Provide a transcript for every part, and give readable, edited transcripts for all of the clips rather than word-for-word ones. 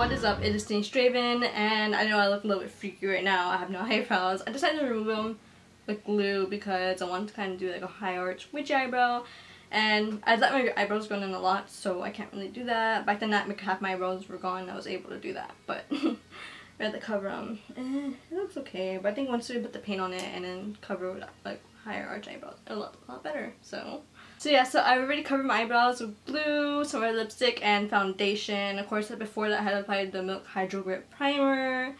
What is up? It is Denise Draven, and I know I look a little bit freaky right now. I have no eyebrows. I decided to remove them with glue because I wanted to kind of do like a high arch witchy eyebrow, and I let my eyebrows go in a lot, so I can't really do that. Back then, half my eyebrows were gone. I was able to do that, but I had to cover them. It looks okay, but I think once we put the paint on it and then cover it with like higher arch eyebrows, it'll look a lot better. So yeah, so I already covered my eyebrows with glue, some red lipstick, and foundation. Of course, before that, I had applied the Milk Hydro Grip Primer.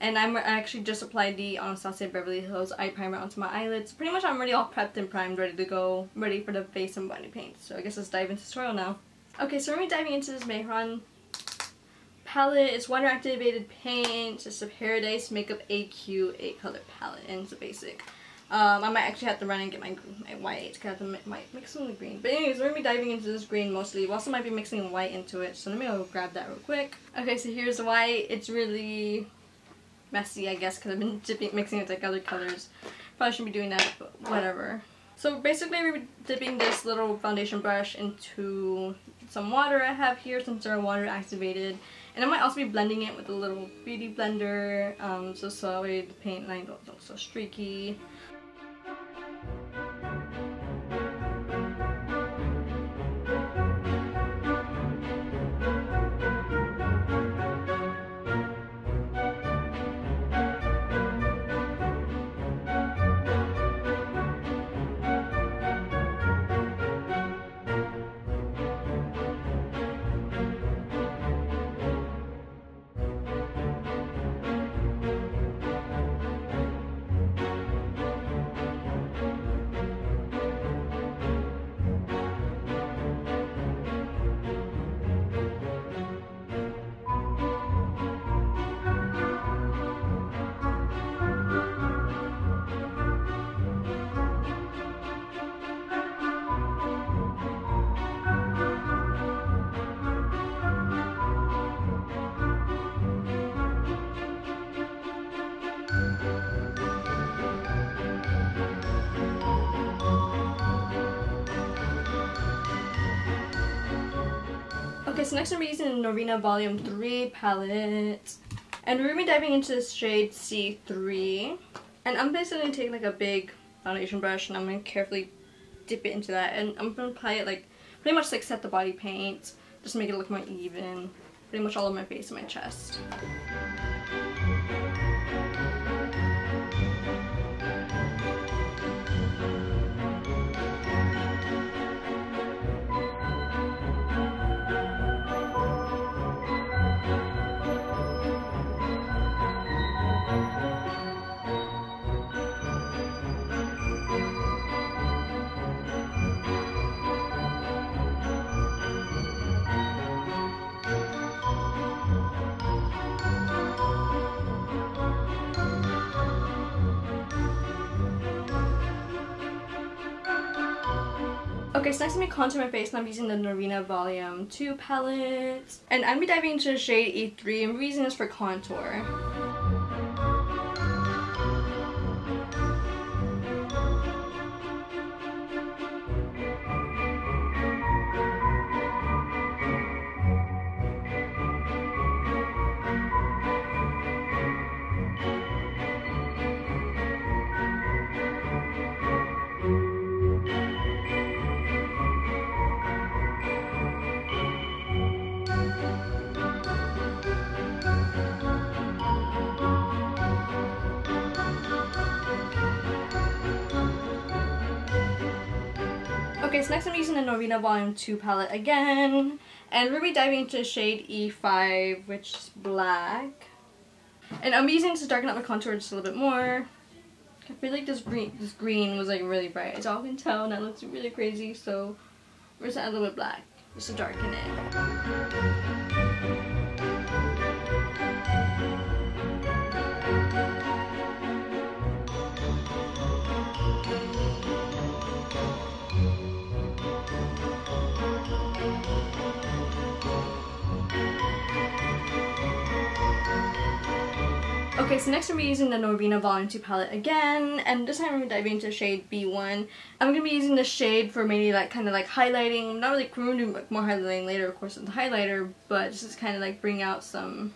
And I actually just applied the Anastasia Beverly Hills Eye Primer onto my eyelids. Pretty much I'm already all prepped and primed, ready to go, ready for the face and body paint. So I guess let's dive into the tutorial now. Okay, so we're going to be diving into this Mehron palette. It's water-activated paint. It's a Paradise Makeup AQ 8-color palette, and it's a basic. I might actually have to run and get my white, because I have to mix some of the green. But anyways, we're going to be diving into this green mostly. We also might be mixing white into it, so let me go grab that real quick. Okay, so here's the white. It's really messy, I guess, because I've been mixing it with like other colors. Probably shouldn't be doing that, but whatever. So basically, we're dipping this little foundation brush into some water I have here, since they're water activated. And I might also be blending it with a little beauty blender, so that way the paint line don't look so streaky. Okay, so next we're using the Norvina Volume 3 palette, and we're going to be diving into the shade C3. And I'm basically going to take like a big foundation brush, and I'm going to carefully dip it into that, and I'm going to apply it like pretty much like set the body paint, just make it look more even, pretty much all over my face and my chest. Okay, so next I'm going to contour my face, and I'm using the Norvina Volume 2 palette. And I'm going to be diving into the shade E3, and we're using this for contour. Okay, so next I'm using the Norvina Volume 2 palette again, and we're going to be diving into shade E5, which is black. And I'm using this to darken up my contour just a little bit more. I feel like this green was like really bright, as y'all can tell, and that looks really crazy, so we're just going to add a little bit of black just to darken it. Okay, so next I'm going to be using the Norvina Volume 2 palette again, and this time I'm going to dive into shade B1. I'm going to be using the shade for maybe like kind of like highlighting, not really, we're going to do like more highlighting later of course with the highlighter, but just to kind of like bring out some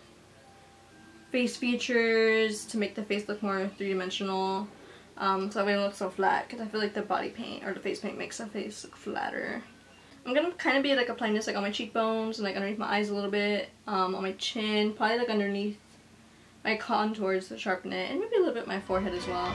face features to make the face look more three-dimensional. So that way it looks so flat, because I feel like the body paint or the face paint makes the face look flatter. I'm gonna kind of be like applying this like on my cheekbones and like underneath my eyes a little bit, on my chin, probably like underneath my contours to sharpen it, and maybe a little bit my forehead as well.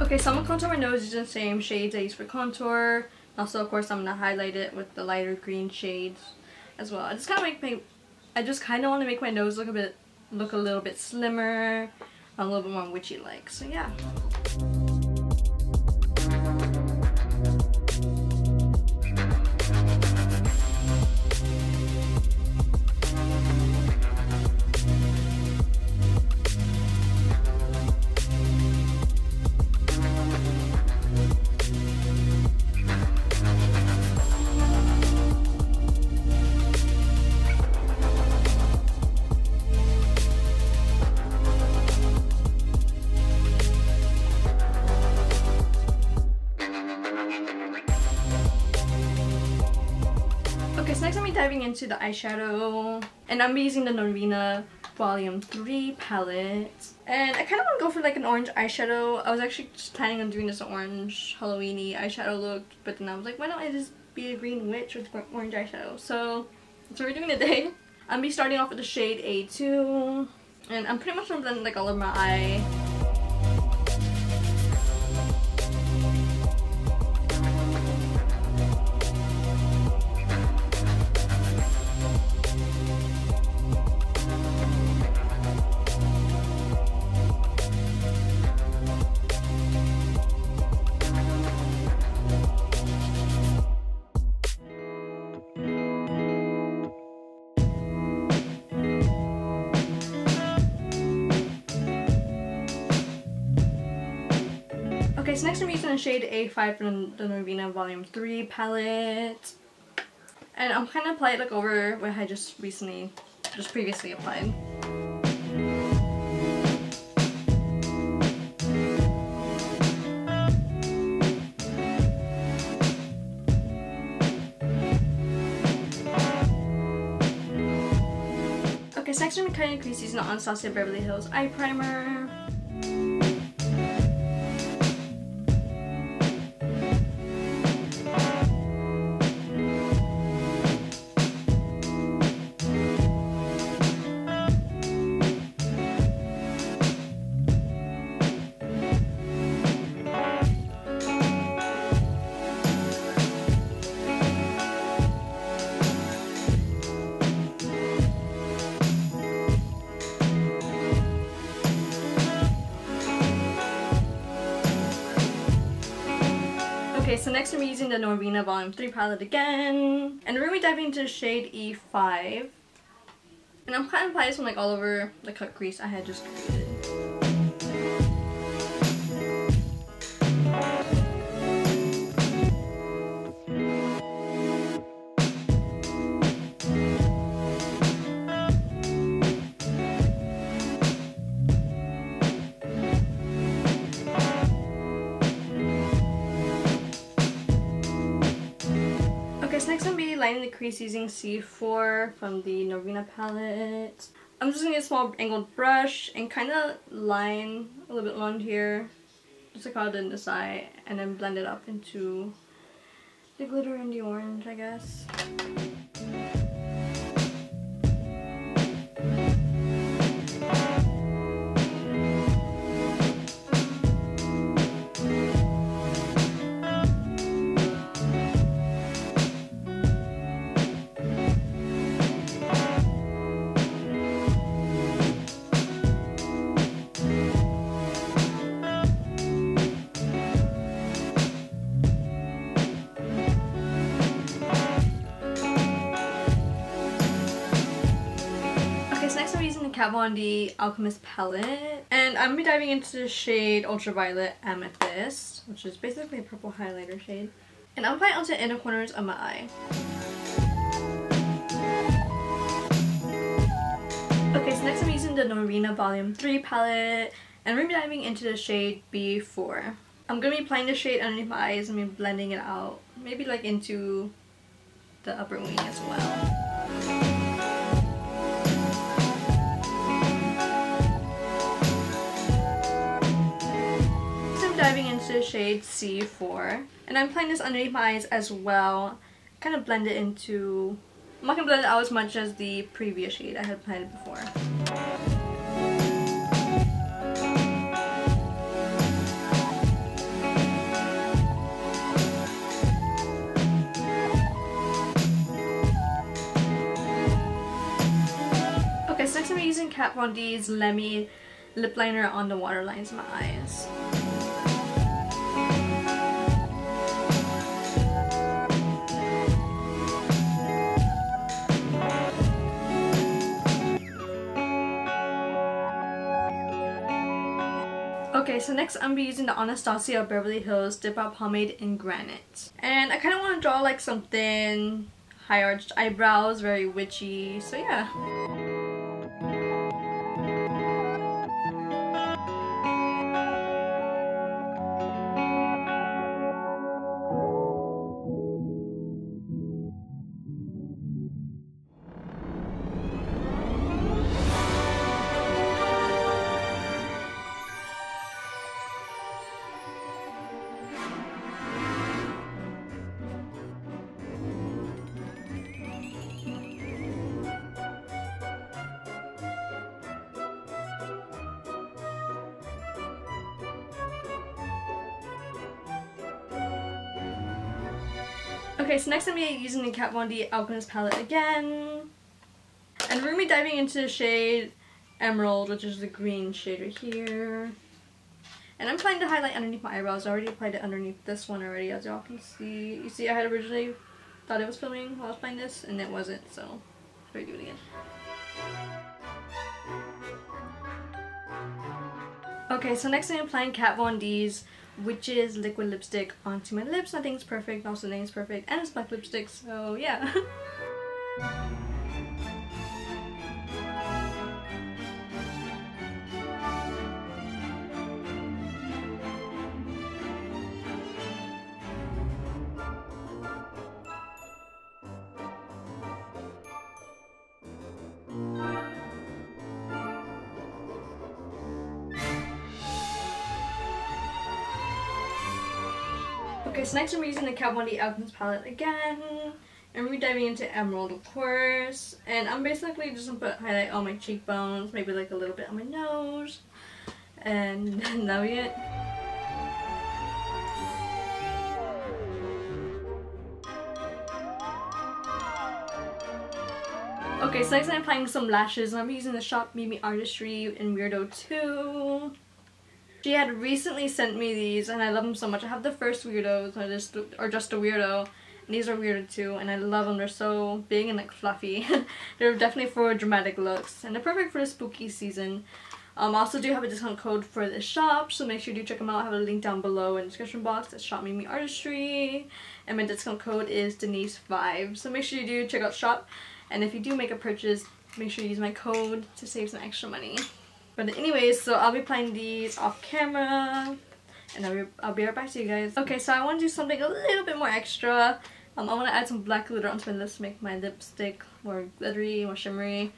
Okay, so I'm going to contour my nose using the same shades I use for contour. Also, of course, I'm going to highlight it with the lighter green shades as well. I just kind of want to make my nose look a little bit slimmer, a little bit more witchy-like. So yeah. Diving into the eyeshadow, and I'm using the Norvina Volume 3 palette, and I kind of want to go for like an orange eyeshadow. I was actually just planning on doing this orange Halloween-y eyeshadow look, but then I was like, why don't I just be a green witch with orange eyeshadow? So that's what we're doing today. I'm be starting off with the shade A2, and I'm pretty much gonna blend like all over my eye. Okay, so next I'm using the shade A5 from the Norvina Volume 3 palette. And I'm kind of applying it like over what I just previously applied. Okay, so next I'm kind of crease using the Anastasia Beverly Hills Eye Primer. Okay, so next I'm using the Norvina Volume 3 palette again, and we're going to be diving into shade E5, and I'm kind of applying this one like all over the cut crease I had just created. Next, I'm going to be lining the crease using C4 from the Norvina palette. I'm just going to get a small angled brush and kind of line a little bit along here, just like how I did in this eye, and then blend it up into the glitter and the orange, I guess. the Kat Von D Alchemist palette, and I'm gonna be diving into the shade Ultraviolet Amethyst, which is basically a purple highlighter shade, and I'm applying onto the inner corners of my eye. Okay, so next I'm using the Norvina Volume 3 palette, and I'm gonna be diving into the shade B4. I'm gonna be applying the shade underneath my eyes and be blending it out, maybe like into the upper wing as well. Diving into the shade C4, and I'm applying this underneath my eyes as well. Kind of blend it into... I'm not gonna blend it out as much as the previous shade I had applied before. Okay, so next I'm using Kat Von D's Lemmy lip liner on the waterlines of my eyes. Okay, so next I'm going to be using the Anastasia Beverly Hills Dip Brow Pomade in Granite. And I kind of want to draw like something high-arched eyebrows, very witchy, so yeah. Okay, so next I'm going to be using the Kat Von D Alchemist palette again. And we're going to be diving into the shade Emerald, which is the green shade right here. And I'm trying to highlight underneath my eyebrows. I already applied it underneath this one already, as y'all can see. You see, I had originally thought it was filming while I was applying this, and it wasn't, so I'm going to do it again. Okay, so next I'm applying Kat Von D's Witch's liquid lipstick onto my lips. Nothing's perfect, also nothing's perfect, and it's black lipstick, so yeah. Okay, so next I'm using the Kat Von D Alchemist palette again, and we're diving into Emerald, of course. And I'm basically just gonna put highlight on my cheekbones, maybe like a little bit on my nose, and that'll be it. Okay, so next I'm applying some lashes, and I'm using the Shop Mimi Artistry in Weirdo 2. She had recently sent me these, and I love them so much. I have the first Weirdos, or just a Weirdo, and these are Weirdo too, and I love them. They're so big and like fluffy. They're definitely for dramatic looks, and they're perfect for the spooky season. I also do have a discount code for this shop, so make sure you do check them out. I have a link down below in the description box at Shop Mimi Artistry, and my discount code is Denise5. So make sure you do check out Shop, and if you do make a purchase, make sure you use my code to save some extra money. But anyways, so I'll be applying these off camera, and I'll be right back to you guys. Okay, so I want to do something a little bit more extra. I want to add some black glitter onto my lips to make my lipstick more glittery, more shimmery.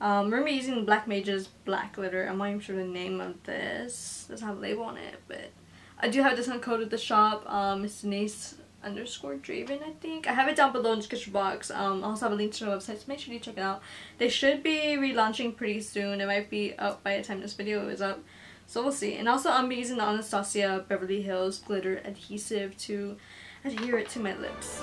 Remember using Black Mage's black glitter. I'm not even sure the name of this. It doesn't have a label on it, but I do have this on code at the shop. It's Denise_Draven, I think. I have it down below in the description box. I also have a link to their website, so make sure you check it out. They should be relaunching pretty soon. It might be up by the time this video is up, so we'll see. And also, I'm using the Anastasia Beverly Hills Glitter Adhesive to adhere it to my lips.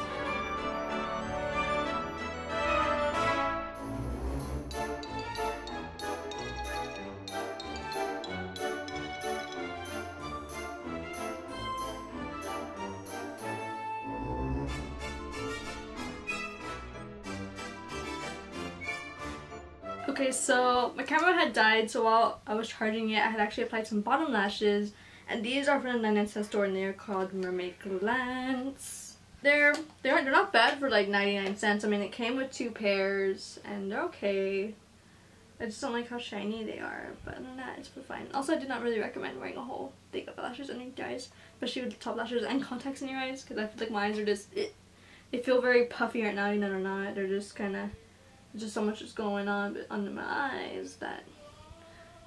Okay, so my camera had died, so while I was charging it, I had actually applied some bottom lashes, and these are from the 99-cent store, and they're called Mermaid Glance. They're not bad for like 99 cents. I mean, it came with 2 pairs, and they're okay. I just don't like how shiny they are, but other than that, it's pretty fine. Also, I do not really recommend wearing a whole thick of lashes underneath your eyes, especially with top lashes and contacts in your eyes, because I feel like my eyes are just, they feel very puffy right now, even though they're not. They're just kind of, just so much is going on under my eyes that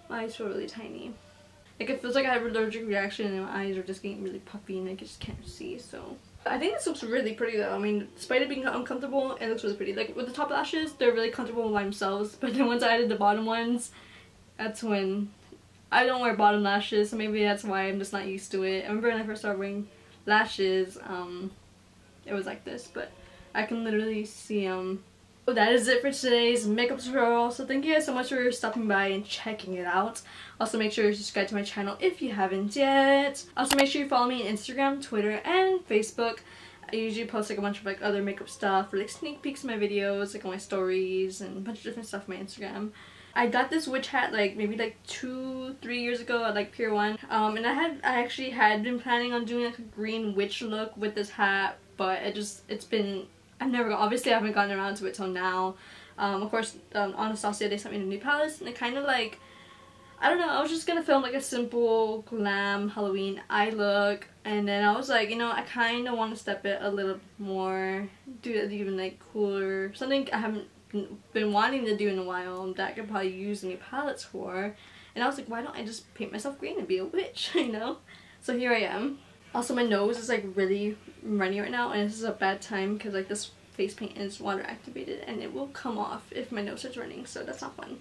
my eyes feel really tiny. Like, it feels like I have an allergic reaction and my eyes are just getting really puffy and like, I just can't see, so. I think this looks really pretty though. I mean, despite it being uncomfortable, it looks really pretty. Like, with the top lashes, they're really comfortable by themselves, but then once I added the bottom ones, that's when I don't wear bottom lashes, so maybe that's why I'm just not used to it. I remember when I first started wearing lashes, it was like this, but I can literally see them. Well, that is it for today's makeup tutorial, so thank you guys so much for stopping by and checking it out. Also, make sure you subscribe to my channel if you haven't yet. Also, make sure you follow me on Instagram, Twitter, and Facebook. I usually post like a bunch of like other makeup stuff, or like sneak peeks of my videos, like on my stories, and a bunch of different stuff on my Instagram. I got this witch hat like maybe like 2-3 years ago at like Pier 1, and I actually had been planning on doing like a green witch look with this hat, but obviously I haven't gotten around to it till now. Of course, Anastasia, they sent me to New Palace, and it kind of like, I don't know, I was just gonna film like a simple glam Halloween eye look, and then I was like, you know, I kind of want to step it a little more, do it even like cooler, something I haven't been wanting to do in a while that I could probably use the New Palettes for. And I was like, why don't I just paint myself green and be a witch, you know? So here I am. Also, my nose is like really runny right now, and this is a bad time because like this face paint is water activated and it will come off if my nose starts running, so that's not fun.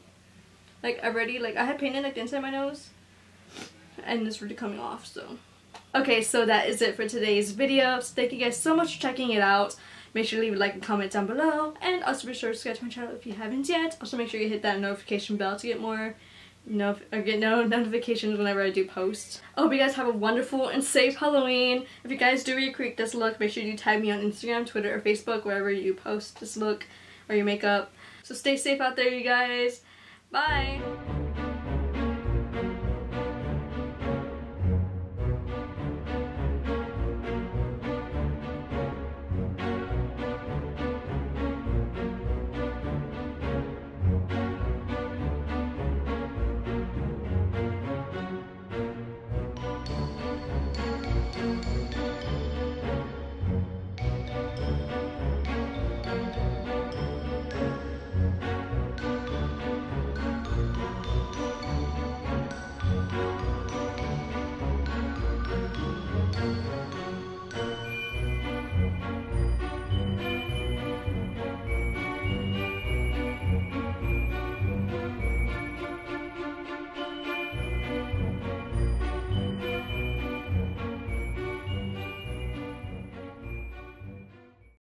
Like already, like I had painted like the inside of my nose and it's really coming off, so. Okay, so that is it for today's video. So thank you guys so much for checking it out. Make sure to leave a like and comment down below, and also be sure to subscribe to my channel if you haven't yet. Also make sure you hit that notification bell to get more notifications whenever I do post. I hope you guys have a wonderful and safe Halloween. If you guys do recreate this look, make sure you tag me on Instagram, Twitter, or Facebook, wherever you post this look or your makeup. So stay safe out there, you guys. Bye!